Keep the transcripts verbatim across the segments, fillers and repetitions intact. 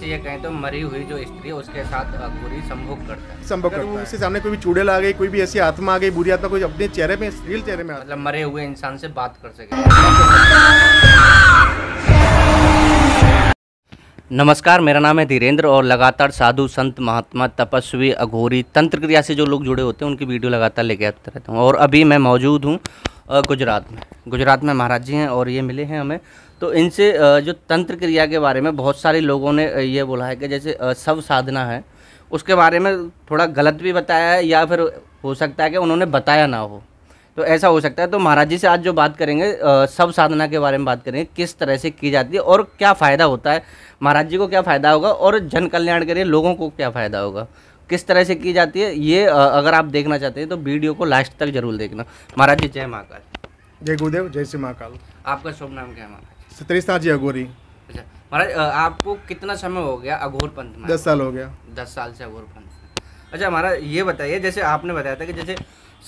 से ये कहें तो मरी हुई जो स्त्री उसके साथ अघोरी संभोग करता है। संभोग करता है। उसके सामने कोई भी चुड़ैल आ गई, कोई भी ऐसी आत्मा आ गई, बुरी आत्मा, कोई अपने चेहरे में, स्त्रील चेहरे में, मतलब मरे हुए इंसान से बात कर सके। नमस्कार, मेरा नाम है धीरेंद्र और लगातार साधु, संत, महात्मा, तपस्वी, अघोरी, तंत्र क्रिया से जो लोग जुड़े होते हैं उनकी वीडियो लगातार लेके आता रहता हूँ। और अभी मैं मौजूद हूँ गुजरात में। गुजरात में महाराज जी हैं और ये मिले हैं हमें। तो इनसे जो तंत्र क्रिया के बारे में बहुत सारे लोगों ने ये बोला है कि जैसे शव साधना है, उसके बारे में थोड़ा गलत भी बताया है, या फिर हो सकता है कि उन्होंने बताया ना हो, तो ऐसा हो सकता है। तो महाराज जी से आज जो बात करेंगे शव साधना के बारे में बात करेंगे, किस तरह से की जाती है और क्या फ़ायदा होता है, महाराज जी को क्या फ़ायदा होगा और जन कल्याण के लिए लोगों को क्या फ़ायदा होगा, किस तरह से की जाती है। ये अगर आप देखना चाहते हैं तो वीडियो को लास्ट तक जरूर देखना। महाराज जी जय महाकाल। जय गुरुदेव, जय श्री महाकाल। आपका शुभ नाम क्या है महाराज? सतरीशनाथ जी अघोरी। अच्छा महाराज, आपको कितना समय हो गया अघोर पंथ में? दस साल हो गया। दस साल से अघोर पंथ। अच्छा महाराज ये बताइए, जैसे आपने बताया था कि जैसे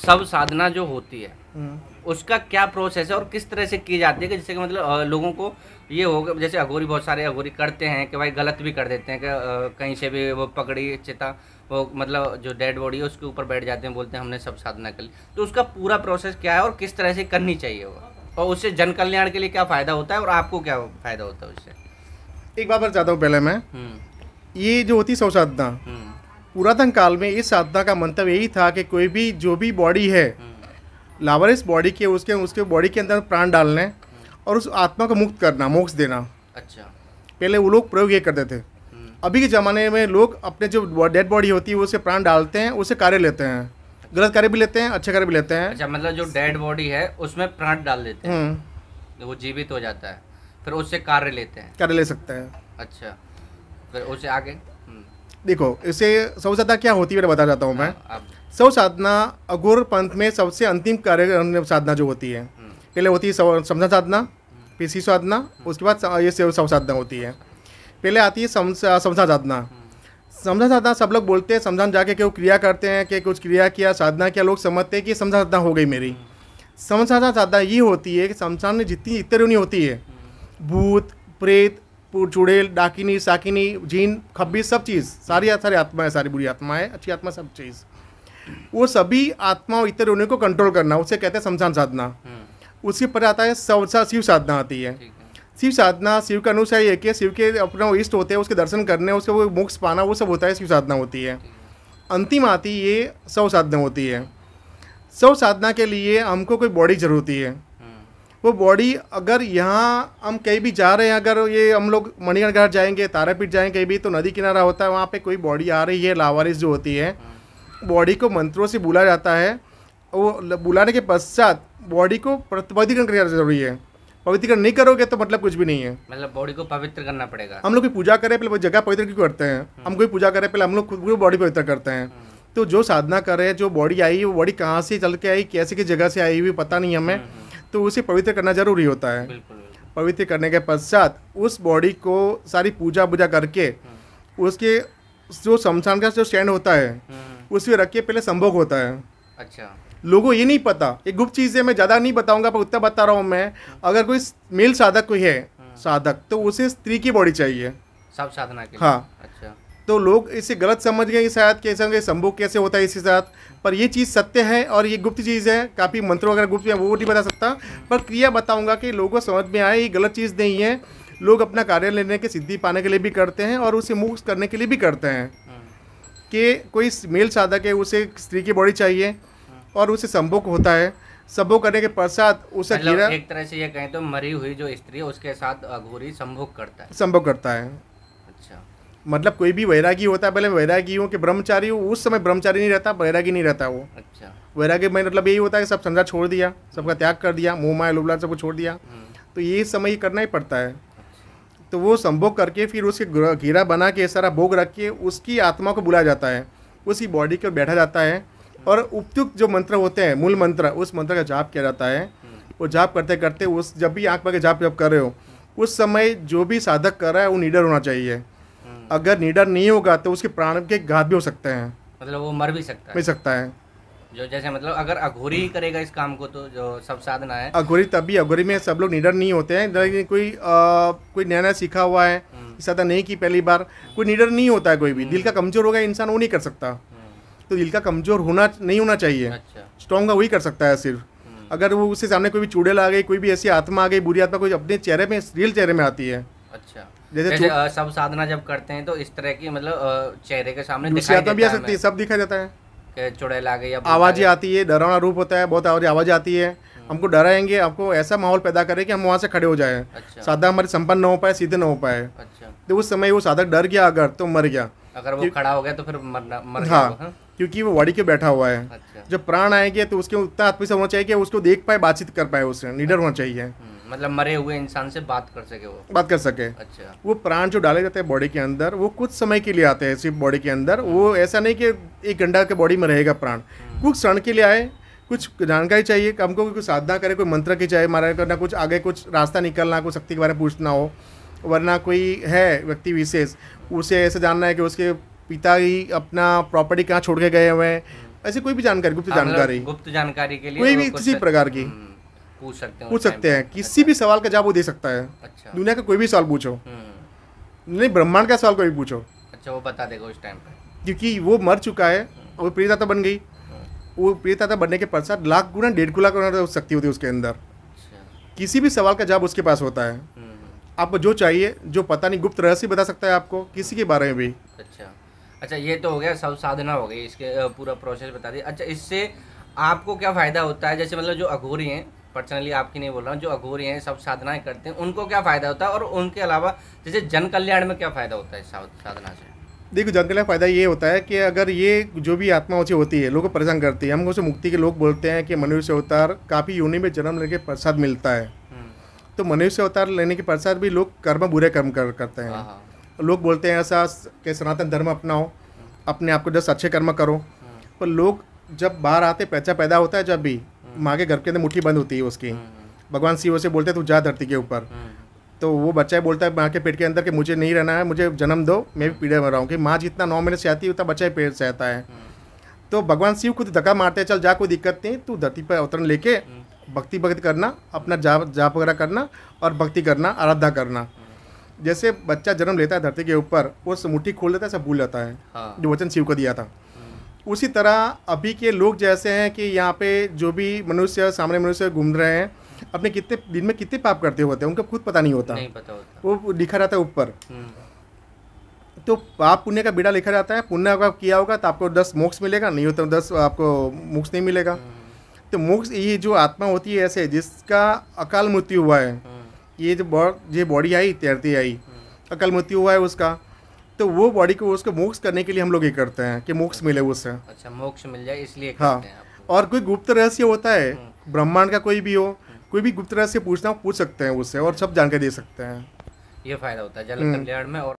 शव साधना जो होती है उसका क्या प्रोसेस है और किस तरह से की जाती है, कि जैसे कि मतलब लोगों को ये होगा, जैसे अघोरी, बहुत सारे अघोरी करते हैं कि भाई गलत भी कर देते हैं कि कहीं से भी वो पकड़ी चिता, वो मतलब जो डेड बॉडी है उसके ऊपर बैठ जाते हैं, बोलते हैं हमने शव साधना कर ली। तो उसका पूरा प्रोसेस क्या है और किस तरह से करनी चाहिए वो, और उससे जन कल्याण के लिए क्या फ़ायदा होता है और आपको क्या फ़ायदा होता है उससे? एक बार बताता हूँ पहले मैं, ये जो होती शव साधना, पुरातन काल में इस साधना का मंतव्य यही था कि कोई भी जो भी बॉडी है, लावारिस बॉडी के, उसके उसके बॉडी के अंदर प्राण डालने और उस आत्मा को मुक्त करना, मोक्ष देना। अच्छा, पहले वो लोग प्रयोग ये करते थे। अभी के ज़माने में लोग अपने जो डेड बॉडी होती है उससे प्राण डालते हैं, उसे कार्य लेते हैं, गलत कार्य भी लेते हैं, अच्छे कार्य भी लेते हैं। अच्छा, मतलब जो डेड बॉडी है उसमें प्राण डाल देते हैं, वो जीवित हो जाता है, फिर उससे कार्य लेते हैं, कार्य ले सकते हैं। अच्छा, फिर उससे आगे देखो, इसे शव साधना क्या होती है मैं बता जाता हूँ मैं। शव साधना अघोर पंथ में सबसे अंतिम कार्य साधना जो होती है, पहले होती है शमशान साधना, फिर शिव साधना, उसके बाद ये शव साधना होती है। पहले आती है शमशान साधना। शमशान साधना सब लोग बोलते हैं, शमशान जाके के वो क्रिया करते हैं कि कुछ क्रिया किया, साधना किया, लोग समझते हैं कि शमशान साधना हो गई मेरी। शमशान साधना ये होती है कि शमशान में जितनी इतरनी होती है, भूत, प्रेत, चुड़ैल, डाकिनी, साकिनी, जीन, खब्बी, सब चीज़, सारी सारी आत्माएं, सारी बुरी आत्माएं, अच्छी आत्मा, सब चीज़, वो सभी आत्माओं इतर उन्हें को कंट्रोल करना, उसे कहते हैं शमशान साधना। उसके पर आता है शवसा शिव साधना आती है। शिव साधना, शिव का अनुसार है कि शिव के अपना इष्ट होते हैं, उसके दर्शन करने, उसके वो मोक्ष पाना, वो सब होता है, शिव साधना होती है। अंतिम आती ये शव साधना होती है। शव साधना के लिए हमको कोई बॉडी जरूर होती है। वो बॉडी अगर यहाँ हम कहीं भी जा रहे हैं, अगर ये हम लोग मणिगढ़ घाट जाएंगे, तारापीठ जाएंगे कहीं भी, तो नदी किनारा होता है, वहाँ पे कोई बॉडी आ रही है, लावारिस जो होती है, बॉडी को मंत्रों से बुला जाता है। वो बुलाने के पश्चात बॉडी को पवित्रीकरण करना जरूरी है। पवित्रीकरण नहीं करोगे तो मतलब कुछ भी नहीं है, मतलब बॉडी को पवित्र करना पड़ेगा। हम लोग की पूजा करें पहले, जगह पवित्र क्यों करते हैं? हम कोई पूजा करें पहले, हम लोग खुद को बॉडी पवित्र करते हैं। तो जो साधना कर रहे हैं, जो बॉडी आई है, वो बॉडी कहाँ से चल के आई, कैसे किस जगह से आई हुई पता नहीं हमें, तो उसे पवित्र करना जरूरी होता है। बिल्कुल, बिल्कुल। पवित्र करने के पश्चात उस बॉडी को सारी पूजा पूजा करके उसके जो शमशान का जो स्टैंड होता है उसमें रख के पहले संभोग होता है। अच्छा, लोगों ये नहीं पता, एक गुप्त चीज़ है, मैं ज़्यादा नहीं बताऊंगा पर उतना बता रहा हूँ मैं। अगर कोई मेल साधक कोई है साधक, तो उसे स्त्री की बॉडी चाहिए सब साधना के। हाँ, अच्छा, तो लोग इसे गलत समझ गए, शायद कैसे संभोग कैसे होता है इसके साथ, पर ये चीज़ सत्य है और ये गुप्त चीज़ है। काफ़ी मंत्र वगैरह गुप्त है, वो नहीं बता सकता, पर क्रिया बताऊंगा कि लोगों को समझ में आए, ये गलत चीज़ नहीं है। लोग अपना कार्य लेने के, सिद्धि पाने के लिए भी करते हैं और उसे मोक्ष करने के लिए भी करते हैं कि कोई मेल साधक है उसे स्त्री की बॉडी चाहिए और उसे संभोग होता है। संभोग करने के पश्चात उसे गिरा, एक तरह से ये कहें तो मरी हुई जो स्त्री है उसके साथ अघोरी संभोग करता है। संभोग करता है। अच्छा, मतलब कोई भी वैरागी होता है, पहले वैरागी हो कि ब्रह्मचारी हो, उस समय ब्रह्मचारी नहीं रहता, वैरागी नहीं रहता वो। अच्छा, वैरागी मतलब यही होता है कि सब समझा छोड़ दिया, सबका त्याग कर दिया, मोह माया लोभ लालच सबको छोड़ दिया, तो ये समय ये करना ही पड़ता है। अच्छा। तो वो संभोग करके फिर उसके घेरा बना के सारा भोग रख के उसकी आत्मा को बुलाया जाता है, उसकी बॉडी के बैठा जाता है और उपयुक्त जो मंत्र होते हैं, मूल मंत्र, उस मंत्र का जाप किया जाता है। वो जाप करते करते उस जब भी आँख पर जाप जब कर रहे हो उस समय जो भी साधक कर रहा है वो निडर होना चाहिए। अगर निडर नहीं होगा तो उसके प्राण के घात भी हो सकते हैं, मतलब वो मर भी सकता है, मर सकता है। जो जैसे मतलब अगर अघोरी ही करेगा इस काम को तो जो सब साधना है अघोरी, तभी अघोरी में सब लोग निडर नहीं होते हैं। लेकिन कोई आ, कोई नया नया सीखा हुआ है, साधना नहीं की पहली बार, कोई निडर नहीं होता है, कोई भी दिल का कमज़ोर होगा इंसान वो नहीं कर सकता। तो दिल का कमज़ोर होना नहीं होना चाहिए, अच्छा। स्ट्रॉन्ग वही कर सकता है। सिर्फ अगर वो उसके सामने कोई भी चुड़ैल आ गई, कोई भी ऐसी आत्मा आ गई, बुरी आत्मा कोई अपने चेहरे में रियल चेहरे में आती है। अच्छा, जैसे, जैसे आ, सब साधना जब करते हैं तो इस तरह की मतलब चेहरे के सामने दूसरी आत्मा भी आ सकती है, सब दिखा जाता है, चुड़ैल आ गई, आवाज़ें आती है, डरावना रूप होता है, बहुत आवाज़ आती है, हमको डराएंगे, आपको ऐसा माहौल पैदा करें कि हम वहाँ से खड़े हो जाए। साधना हमारे संपन्न न हो पाए, सीधे न हो पाए। तो उस समय वो साधक डर गया अगर तो मर गया, अगर वो खड़ा हो गया तो फिर मरना मर गया, क्योंकि वो वाड़ी के बैठा हुआ है। अच्छा। जब प्राण आएंगे तो उसके उतना आत्मविश्वास होना चाहिए कि उसको देख पाए, बातचीत कर पाए, उससे निडर होना चाहिए, मतलब मरे हुए इंसान से बात कर सके, वो बात कर सके। अच्छा। वो प्राण जो डाले जाते हैं बॉडी के अंदर वो कुछ समय के लिए आते हैं सिर्फ बॉडी के अंदर, वो ऐसा नहीं कि एक घंटा के बॉडी में रहेगा प्राण, कुछ क्षण के लिए आए, कुछ जानकारी चाहिए हमको, कुछ साधना करे, कोई मंत्र की चाहिए हमारा करना, कुछ आगे कुछ रास्ता निकलना, कुछ शक्ति के बारे में पूछना हो, वरना कोई है व्यक्ति विशेष उसे ऐसे जानना है कि उसके पिता ही अपना प्रॉपर्टी कहाँ छोड़ के गए हुए हैं, ऐसी कोई भी जानकारी, गुप्त जानकारी, गुप्त जानकारी के लिए कोई भी किसी प्रकार की पूछ सकते हैं, पूछ सकते हैं किसी भी सवाल का जवाब वो दे सकता है। अच्छा। दुनिया का कोई भी सवाल पूछो, नहीं ब्रह्मांड का सवाल कोई भी पूछो, अच्छा वो बता देगा उस टाइम पर, क्योंकि वो मर चुका है और प्रियताता बन गई। वो प्रियताता बनने के पश्चात लाख गुना डेढ़ लाख गुना शक्ति होती है उसके अंदर, किसी भी सवाल का जवाब उसके पास होता है। आपको जो चाहिए, जो पता नहीं, गुप्त रहस्य बता सकता है आपको किसी के बारे में भी। अच्छा अच्छा ये तो हो गया सब साधना हो गई, इसके पूरा प्रोसेस बता दिया। अच्छा, इससे आपको क्या फ़ायदा होता है? जैसे मतलब जो अघोरी हैं, पर्सनली आपकी नहीं बोल रहा हूँ, जो अघोरी हैं सब साधनाएं करते हैं उनको क्या फ़ायदा होता है, और उनके अलावा जैसे जन कल्याण में क्या फ़ायदा होता है साधना से? देखो, जन कल्याण फ़ायदा ये होता है कि अगर ये जो भी आत्मा होती होती है लोगों को परेशान करती है, हमको उसे मुक्ति के लोग बोलते हैं कि मनुष्य अवतार काफ़ी योनि में जन्म लेने के पश्चात मिलता है। तो मनुष्य अवतार लेने के पश्चात भी लोग कर्म बुरे कर्म करते हैं। लोग बोलते हैं ऐसा कि सनातन धर्म अपनाओ, अपने आप को दस अच्छे कर्म करो, पर लोग जब बाहर आते पैसा पैदा होता है, जब भी माँ के घर के अंदर मुट्ठी बंद होती है उसकी, भगवान शिव से बोलते हैं तू जा धरती के ऊपर, तो वो बच्चा बोलता है माँ के पेट के अंदर कि मुझे नहीं रहना है, मुझे जन्म दो, मैं भी पीड़े में रहा हूँ कि माँ जितना नौ महीने सहती है उतना बच्चा पेट सहता है। तो भगवान शिव खुद धक्का मारते हैं चल जा, कोई दिक्कत नहीं, तू धरती पर अवतरण लेके भक्ति भक्त करना, अपना जाप जाप वगैरह करना और भक्ति करना, आराधना करना। जैसे बच्चा जन्म लेता है धरती के ऊपर, वो मुट्ठी खोल लेता है, सब भूल जाता है। हाँ। जो वचन शिव को दिया था। उसी तरह अभी के लोग जैसे हैं कि यहाँ पे जो भी मनुष्य सामने मनुष्य घूम रहे हैं, अपने कितने दिन में कितने पाप करते होते हैं उनको खुद पता नहीं होता, नहीं पता होता। वो लिखा रहता है ऊपर, तो पाप पुण्य का बीड़ा लिखा रहता है। पुण्य अगर किया होगा तो आपको दस मोक्ष मिलेगा, नहीं होता दस आपको मोक्ष नहीं मिलेगा। तो मोक्ष ये जो आत्मा होती है ऐसे जिसका अकाल मृत्यु हुआ है, ये जो बॉ ये बॉडी आई तैरती आई, अकल मृत्यु हुआ है उसका, तो वो बॉडी को उसको मोक्ष करने के लिए हम लोग ये करते हैं कि मोक्ष मिले उससे। अच्छा, मोक्ष मिल जाए इसलिए करते हाँ हैं आपको। और कोई गुप्त रहस्य होता है ब्रह्मांड का, कोई भी हो, कोई भी गुप्त रहस्य पूछना पूछ सकते हैं उससे, और सब जानकारी दे सकते हैं। ये फ़ायदा होता है जन कल्याण में। और